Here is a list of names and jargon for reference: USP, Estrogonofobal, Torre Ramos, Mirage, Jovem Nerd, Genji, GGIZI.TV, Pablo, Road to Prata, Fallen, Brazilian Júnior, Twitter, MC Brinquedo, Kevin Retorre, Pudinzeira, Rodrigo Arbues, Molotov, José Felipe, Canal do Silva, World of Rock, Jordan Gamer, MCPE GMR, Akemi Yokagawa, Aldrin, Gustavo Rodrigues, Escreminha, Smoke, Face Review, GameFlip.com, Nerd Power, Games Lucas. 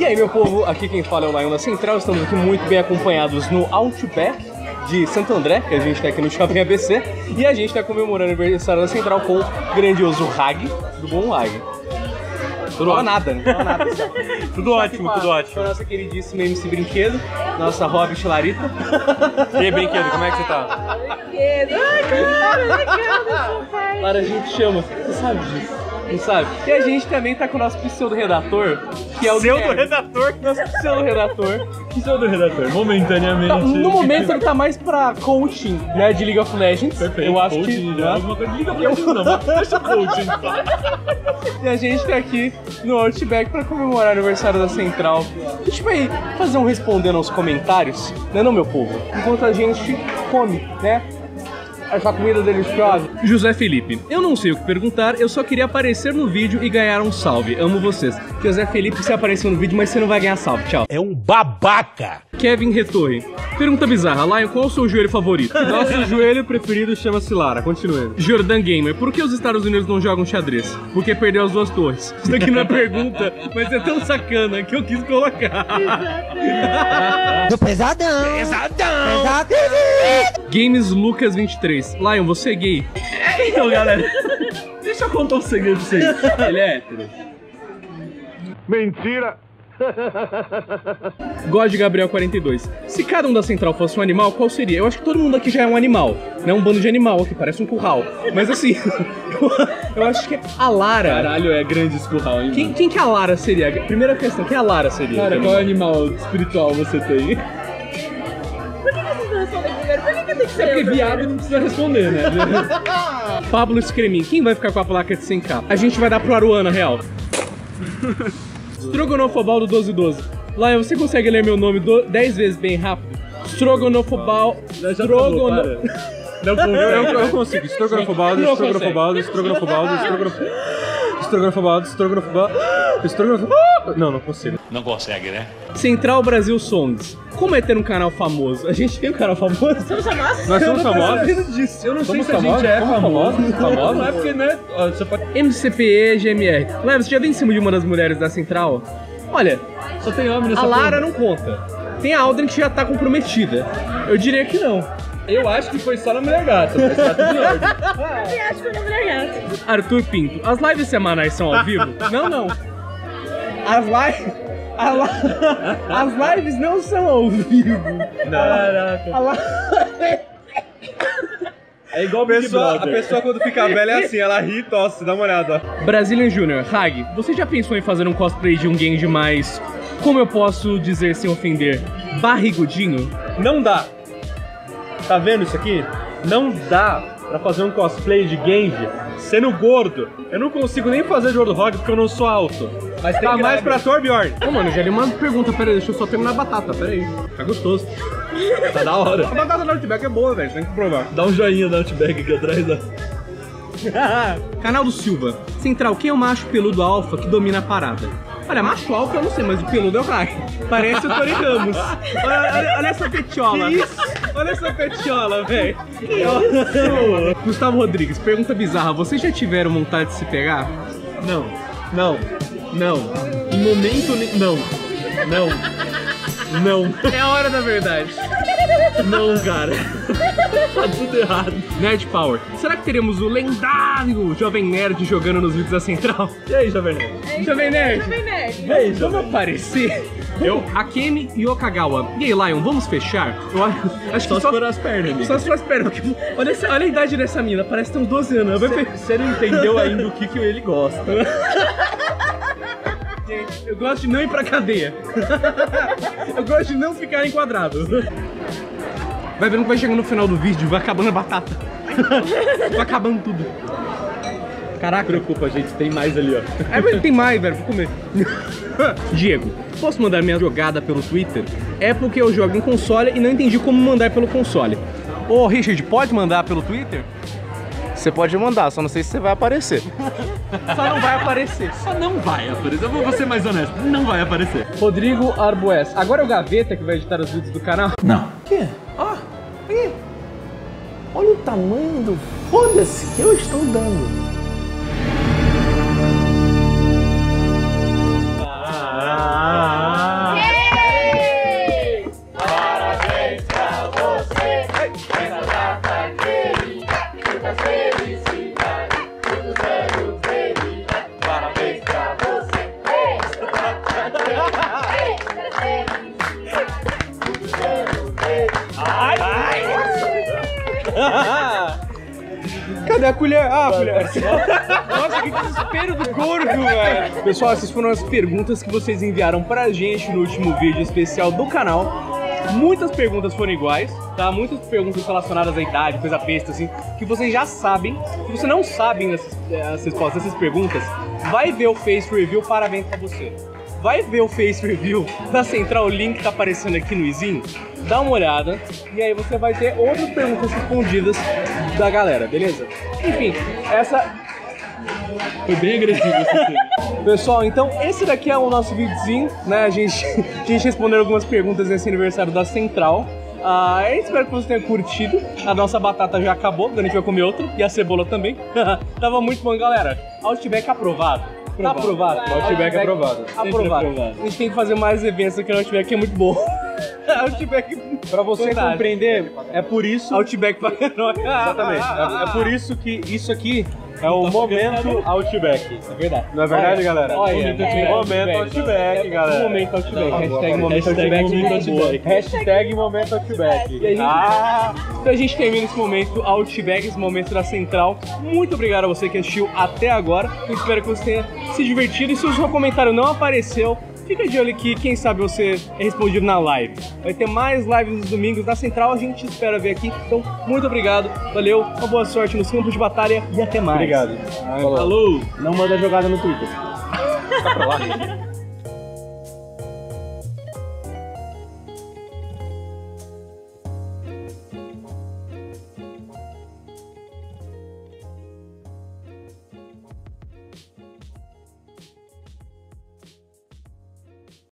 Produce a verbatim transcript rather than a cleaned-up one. E aí, meu povo, aqui quem fala é o Laion da Central. Estamos aqui muito bem acompanhados no Outback de Santo André, que a gente está aqui no shopping A B C, e a gente está comemorando o aniversário da Central com o grandioso Hag do Bom Hag. Tudo ótimo. Nada, né? Nada. Tudo ótimo, pra, tudo ótimo. Com a nossa queridíssima M C Brinquedo, nossa Rob Chilarita. E aí, Brinquedo, como é que você tá? Brinquedo, ai, cara, cara, Lara, a gente chama, você sabe disso, não sabe? E a gente também tá com o nosso pseudo-redator, que é o pseudo-redator? Nosso pseudo-redator. Pseudo-redator, momentaneamente. Tá, no momento ele tá mais pra coaching, né, de League of Legends. Perfeito, eu acho coaching, que... já é alguma coisa de League of Legends, não, mas deixa coaching, tá? E a gente tá aqui no Outback pra comemorar o aniversário da Central. A gente vai fazer um respondendo aos comentários, né, não, meu povo? Enquanto a gente come, né? Essa comida deliciosa. José Felipe, eu não sei o que perguntar, eu só queria aparecer no vídeo e ganhar um salve. Amo vocês. José Felipe, você apareceu no vídeo, mas você não vai ganhar salve. Tchau. É um babaca. Kevin Retorre, pergunta bizarra. Laion, qual é o seu joelho favorito? Nosso joelho preferido chama-se Lara. Continue. Jordan Gamer, por que os Estados Unidos não jogam xadrez? Porque perdeu as duas torres. Isso daqui não é pergunta, mas é tão sacana que eu quis colocar. Pesadão. Pesadão. Pesadão. Pesadão. Games Lucas vinte e três. Laion, você é gay? É, então, galera, deixa eu contar um segredo pra vocês. Ele é hétero. Mentira! God Gabriel quarenta e dois. Se cada um da Central fosse um animal, qual seria? Eu acho que todo mundo aqui já é um animal, né? Um bando de animal aqui, parece um curral. Mas assim, eu acho que a Lara... Caralho, é grande esse curral, hein? Quem, quem que a Lara seria? Primeira questão, quem a Lara seria? Cara, qual animal espiritual você tem? É porque viado não precisa responder, né? Pablo Escreminha, quem vai ficar com a placa de cem K? A gente vai dar pro Aruana, real. Estrogonofobal do doze doze. Laion, você consegue ler meu nome dez vezes bem rápido? Estrogonofobal... Estrogono... Não, eu consigo. Estrogonofobal, estrogonofobal, estrogonofobal, estrogonofobal, estrogonofobal, estrogonofobal... Não, não consigo. Não consegue, né? Central Brasil Songs. Como é ter um canal famoso? A gente tem um canal famoso? Somos famosos? Nós somos famosos? Disso. Eu não somos sei se famosos? A gente é famoso. Famoso não é porque, né? Você pode... M C P E G M R. Laion, você já vem em cima de uma das mulheres da Central? Olha, só tem homem nessa a Lara não conta. Tem a Aldrin que já tá comprometida. Eu diria que não. Eu acho que foi só na Mulher Gata, mas tá tudo em ordem. Eu também acho que foi na Mulher Gata. Arthur Pinto, as lives semanais são ao vivo? Não, não. As lives... As lives não são ao vivo. Caraca. É igual pessoa, a pessoa quando fica velha é assim, ela ri e tosse, dá uma olhada. Brazilian Júnior, Hag, você já pensou em fazer um cosplay de um Genji mais, como eu posso dizer sem ofender, barrigudinho? Não dá. Tá vendo isso aqui? Não dá pra fazer um cosplay de Genji sendo gordo. Eu não consigo nem fazer de World of Rock porque eu não sou alto. Mas tá mais pra Torbjorn. Ô, mano, já li uma pergunta, peraí, deixa eu só terminar a batata, peraí. Tá gostoso. Tá da hora. A batata da Outback é boa, velho, tem que provar. Dá um joinha da Outback aqui atrás, da... Canal do Silva. Central, quem é o macho peludo alfa que domina a parada? Olha, macho alfa eu não sei, mas o peludo é o craque. Parece o Torre Ramos. Olha, olha, olha essa petiola. Que isso? Olha essa petiola, velho. Gustavo Rodrigues, pergunta bizarra. Vocês já tiveram vontade de se pegar? Não, não. Não, em momento nenhum. Não, não, não. É a hora da verdade. Não, cara. Tá tudo errado. Nerd Power. Será que teremos o lendário Jovem Nerd jogando nos vídeos da Central? E aí, Jovem Nerd? E aí, Jovem Nerd? Jovem Nerd. E aí, vamos aparecer? Eu, Akemi Yokagawa. E aí, Laion, vamos fechar? Eu acho que só se for as pernas, amigo. Só se for as pernas. Olha, essa, olha a idade dessa mina, parece que tem uns doze anos. Você não entendeu ainda o que, que ele gosta. Eu gosto de não ir pra cadeia. Eu gosto de não ficar enquadrado. Vai vendo que vai chegando no final do vídeo, vai acabando a batata. Vai acabando tudo. Caraca. Preocupa, gente, tem mais ali, ó. É, mas tem mais, velho, vou comer. Diego, posso mandar minha jogada pelo Twitter? É porque eu jogo em console e não entendi como mandar pelo console. Ô, Richard, pode mandar pelo Twitter? Você pode mandar, só não sei se você vai aparecer. Só não vai aparecer. Só não vai aparecer. Eu vou ser mais honesto. Não vai aparecer. Rodrigo Arbues. Agora é o Gaveta que vai editar os vídeos do canal? Não. O quê? Ó. Oh, olha o tamanho do foda-se que eu estou dando. Ah. Cadê a colher? Ah, a colher. Nossa, que desespero do gordo, velho. Pessoal, essas foram as perguntas que vocês enviaram pra gente no último vídeo especial do canal. Muitas perguntas foram iguais, tá? Muitas perguntas relacionadas à idade, coisa besta, assim, que vocês já sabem. Se você não sabe as, as respostas dessas perguntas, vai ver o Face Review, parabéns pra você. Vai ver o Face Review da Central, o link que tá aparecendo aqui no izinho. Dá uma olhada e aí você vai ter outras perguntas respondidas da galera, beleza? Enfim, essa... Foi bem agressivo esse Pessoal, então esse daqui é o nosso videozinho, né? A gente, a gente respondeu algumas perguntas nesse aniversário da Central. Ah, eu espero que você tenha curtido. A nossa batata já acabou, então a gente vai comer outra. E a cebola também. Tava muito bom, galera. Outback aprovado. Tá aprovado? O Outback é aprovado. Aprovado. A gente tem que fazer mais eventos aqui no Outback, que é muito bom. Outback, pra você Verdade. compreender, é por isso... Outback paga nós. Exatamente. É, é por isso que isso aqui é o momento Outback. É verdade. Não é verdade, olha, galera? Olha, é, é, é, momento Outback, é, galera. Momento Outback. Hashtag momento Outback. Hashtag momento Outback. Ah! Então a gente termina esse momento Outback, esse momento da Central. Muito obrigado a você que assistiu até agora. Eu espero que você tenha se divertido. E se o seu comentário não apareceu, fica de olho aqui, quem sabe você é respondido na live. Vai ter mais lives nos domingos na Central, a gente espera ver aqui. Então, muito obrigado, valeu, uma boa sorte nos campos de batalha e até mais. Obrigado. Falou. Falou. Não manda jogada no Twitter. Tá pra lá, gente.